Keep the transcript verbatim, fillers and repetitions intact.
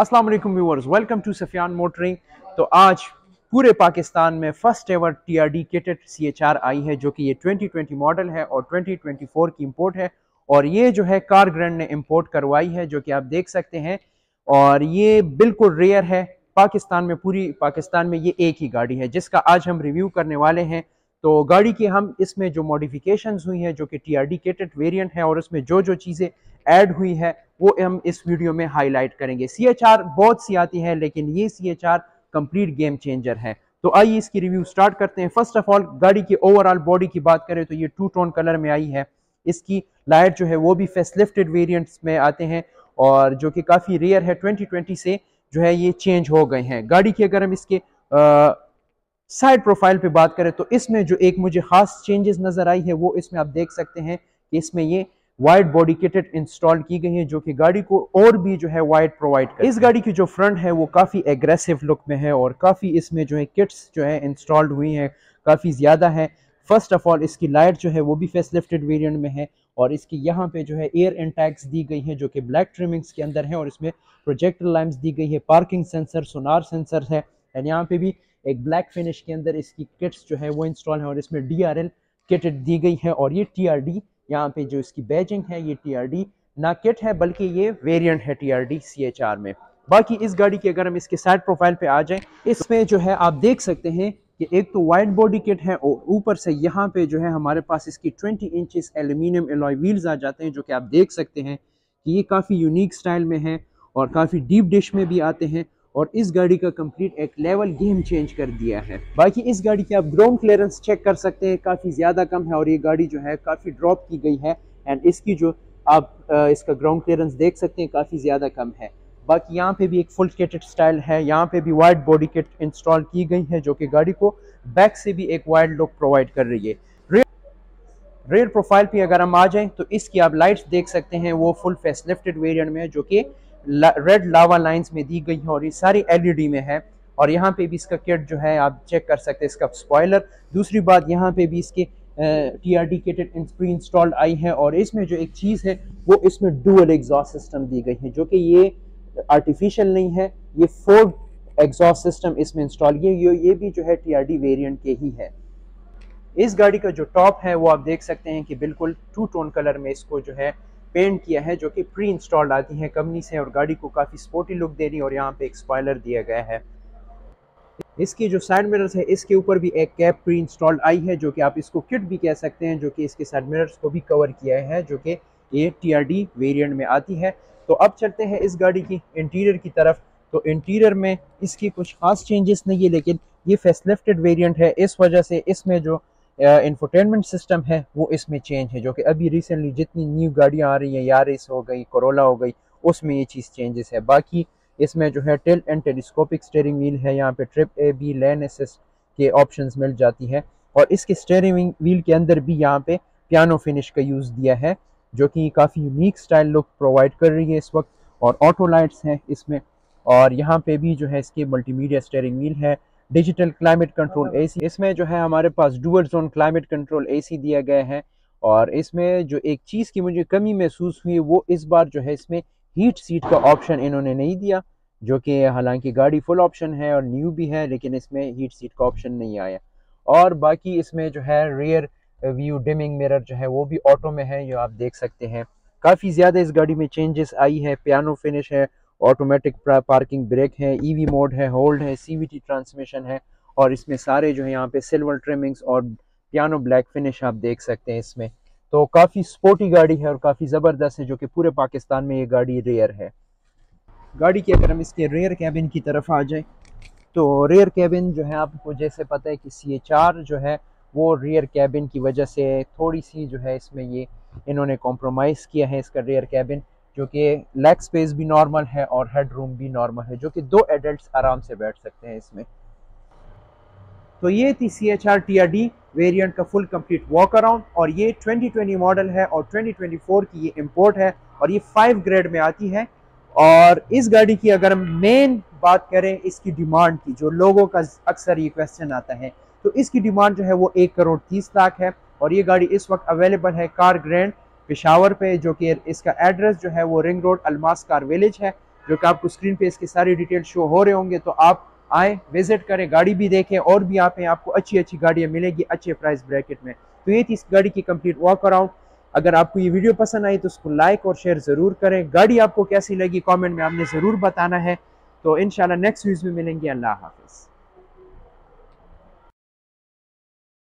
अस्सलाम वालेकुम viewers, welcome to Sufiyan motoring. तो आज पूरे पाकिस्तान में first ever TRD kitted CHR आई है, जो कि ये ट्वेंटी ट्वेंटी मॉडल है और ट्वेंटी ट्वेंटी फोर की इंपोर्ट है। और ये जो है कार ग्रैंड ने इंपोर्ट करवाई है, जो कि आप देख सकते हैं। और ये बिल्कुल रेयर है पाकिस्तान में, पूरी पाकिस्तान में ये एक ही गाड़ी है जिसका आज हम रिव्यू करने वाले हैं। तो गाड़ी की हम इसमें जो मॉडिफिकेशंस हुई हैं, जो कि टीआरडी किटेड वेरिएंट है, और उसमें जो जो चीज़ें ऐड हुई है वो हम इस वीडियो में हाईलाइट करेंगे। सीएचआर बहुत सी आती है, लेकिन ये सीएचआर कंप्लीट गेम चेंजर है। तो आइए इसकी रिव्यू स्टार्ट करते हैं। फर्स्ट ऑफ ऑल, गाड़ी की ओवरऑल बॉडी की बात करें तो ये टू टोन कलर में आई है। इसकी लाइट जो है वो भी फेसलिफ्टेड वेरियंट्स में आते हैं, और जो कि काफ़ी रेयर है। ट्वेंटी ट्वेंटी से जो है ये चेंज हो गए हैं। गाड़ी की अगर हम इसके आ, साइड प्रोफाइल पे बात करें तो इसमें जो एक मुझे खास चेंजेस नज़र आई है वो इसमें आप देख सकते हैं कि इसमें ये वाइड बॉडी किटेड इंस्टॉल की गई है, जो कि गाड़ी को और भी जो है वाइड प्रोवाइड कर। इस गाड़ी की जो फ्रंट है वो काफ़ी एग्रेसिव लुक में है, और काफ़ी इसमें जो है किट्स जो है इंस्टॉल्ड हुई हैं, काफ़ी ज़्यादा है। फर्स्ट ऑफ ऑल, इसकी लाइट जो है वो भी फेसलिफ्टेड वेरिएंट में है, और इसकी यहाँ पे जो है एयर इंटैक्स दी गई है, जो कि ब्लैक ट्रिमिंग्स के अंदर है, और इसमें प्रोजेक्टर लैंप्स दी गई है। पार्किंग सेंसर, सोनार सेंसर है, एंड यहाँ पे भी एक ब्लैक फिनिश के अंदर इसकी किट्स जो है वो इंस्टॉल है, और इसमें डीआरएल किट दी गई है। और ये टीआरडी यहाँ पे जो इसकी बैजिंग है, ये टीआरडी ना किट है बल्कि ये वेरिएंट है टीआरडी सीएचआर में। बाकी इस गाड़ी की अगर हम इसके साइड प्रोफाइल पे आ जाएं, इसमें जो है आप देख सकते हैं कि एक तो वाइड बॉडी किट है, और ऊपर से यहाँ पे जो है हमारे पास इसकी twenty inches aluminium alloy wheels आ जाते हैं, जो कि आप देख सकते हैं कि ये काफ़ी यूनिक स्टाइल में है और काफ़ी डीप डिश में भी आते हैं, और इस गाड़ी का कंप्लीट एक लेवल गेम चेंज कर दिया है। बाकी इस गाड़ी की आप ग्राउंड क्लियरेंस चेक कर सकते हैं, काफ़ी ज़्यादा कम है, और ये गाड़ी जो है काफ़ी ड्रॉप की गई है, एंड इसकी जो आप इसका ग्राउंड क्लियरेंस देख सकते हैं काफ़ी ज़्यादा कम है। बाकी यहाँ पे भी एक फुल किटेड स्टाइल है, यहाँ पे भी वाइड बॉडी किट इंस्टॉल की गई है, जो कि गाड़ी को बैक से भी एक वाइड लुक प्रोवाइड कर रही है। रेयर प्रोफाइल पे अगर हम आ जाएँ तो इसकी आप लाइट्स देख सकते हैं, वो फुल फेसलिफ्टेड वेरिएंट में है, जो कि ला, रेड लावा लाइंस में दी गई है, और ये सारी एलईडी में है। और यहाँ पे भी इसका किट जो है आप चेक कर सकते हैं, इसका स्पॉइलर। दूसरी बात, यहाँ पे भी इसके टीआरडी किटेड प्री इंस्टॉल्ड आई है, और इसमें जो एक चीज़ है वो इसमें डुअल एग्जॉस्ट सिस्टम दी गई है, जो कि ये आर्टिफिशियल नहीं है, ये फोर एग्जॉस्ट सिस्टम इसमें इंस्टॉल की है। ये भी जो है टीआरडी वेरिएंट के ही है। इस गाड़ी का जो टॉप है वो आप देख सकते हैं कि बिल्कुल टू टोन कलर में इसको जो है पेंट किया है, जो कि प्री इंस्टॉल्ड आती है कंपनी से, और गाड़ी को काफ़ी स्पोर्टी लुक दे रही है। और यहाँ पे एक स्पॉइलर दिया गया है। इसकी जो साइड मिरर्स है, इसके ऊपर भी एक कैप प्री इंस्टॉल्ड आई है, जो कि आप इसको किट भी कह सकते हैं, जो कि इसके साइड मिरर्स को भी कवर किया है, जो कि ये टीआरडी वेरिएंट में आती है। तो अब चलते हैं इस गाड़ी की इंटीरियर की तरफ। तो इंटीरियर में इसकी कुछ खास चेंजेस नहीं है, लेकिन ये फेसलिफ्टेड वेरिएंट है, इस वजह से इसमें जो इंफोटेनमेंट uh, सिस्टम है वो इसमें चेंज है, जो कि अभी रिसेंटली जितनी न्यू गाड़ियां आ रही हैं, यारिस हो गई, कोरोला हो गई, उसमें ये चीज़ चेंजेस है। बाकी इसमें जो है tilt and telescopic steering wheel है, यहाँ पे trip A B lane assist के ऑप्शंस मिल जाती है, और इसके स्टेयरिंग व्हील के अंदर भी यहाँ पे पियानो फिनिश का यूज़ दिया है, जो कि काफ़ी यूनिक स्टाइल लुक प्रोवाइड कर रही है इस वक्त। और ऑटो लाइट्स हैं इसमें, और यहाँ पर भी जो है इसके मल्टीमीडिया स्टेयरिंग व्हील है, डिजिटल क्लाइमेट कंट्रोल एसी। इसमें जो है हमारे पास dual zone climate control AC दिया गया है। और इसमें जो एक चीज़ की मुझे कमी महसूस हुई, वो इस बार जो है इसमें हीट सीट का ऑप्शन इन्होंने नहीं दिया, जो कि हालांकि गाड़ी फुल ऑप्शन है और न्यू भी है, लेकिन इसमें हीट सीट का ऑप्शन नहीं आया। और बाकी इसमें जो है रियर व्यू डिमिंग मिरर जो है वो भी ऑटो में है, जो आप देख सकते हैं। काफ़ी ज़्यादा इस गाड़ी में चेंजेस आई है, पियानो फिनिश है, ऑटोमेटिक पार्किंग ब्रेक है, ईवी मोड है, होल्ड है, सीवीटी ट्रांसमिशन है, और इसमें सारे जो है यहाँ पे सिल्वर ट्रिमिंग्स और पियानो ब्लैक फिनिश आप देख सकते हैं इसमें। तो काफ़ी स्पोर्टी गाड़ी है और काफ़ी ज़बरदस्त है, जो कि पूरे पाकिस्तान में ये गाड़ी रेयर है। गाड़ी की अगर हम इसके रेयर कैबिन की तरफ आ जाए तो रेयर कैबिन जो है आपको जैसे पता है कि सीएचआर जो है वो रेयर कैबिन की वजह से थोड़ी सी जो है इसमें ये इन्होंने कॉम्प्रोमाइज़ किया है इसका रेयर कैबिन, जो कि लेग स्पेस भी नॉर्मल है और हेड रूम भी नॉर्मल है, जो कि दो एडल्ट्स आराम से बैठ सकते हैं इसमें। तो ये थी सीएचआर टीआरडी वेरिएंट का फुल कंप्लीट वॉक अराउंड, और ये ट्वेंटी ट्वेंटी मॉडल है और ट्वेंटी ट्वेंटी फोर की ये इंपोर्ट है, और ये फाइव ग्रेड में आती है। और इस गाड़ी की अगर मेन बात करें इसकी डिमांड की, जो लोगों का अक्सर ये क्वेश्चन आता है, तो इसकी डिमांड जो है वो एक करोड़ तीस लाख है, और ये गाड़ी इस वक्त अवेलेबल है कार ग्रैंड पेशावर पे, जो कि इसका एड्रेस जो है वो ring road Almas car village है। जो कि आपको स्क्रीन पे इसके सारे डिटेल शो हो रहे होंगे। तो आप आए, विजिट करें, गाड़ी भी देखें और भी यहाँ पे आपको अच्छी अच्छी गाड़ियाँ मिलेगी अच्छे प्राइस ब्रैकेट में। तो ये थी इस गाड़ी की कंप्लीट वॉक अराउंड। अगर आपको ये वीडियो पसंद आई तो उसको लाइक और शेयर ज़रूर करें। गाड़ी आपको कैसी लगी कॉमेंट में आपने ज़रूर बताना है। तो इंशाल्लाह नेक्स्ट वीडियो में मिलेंगे। अल्लाह हाफिज़।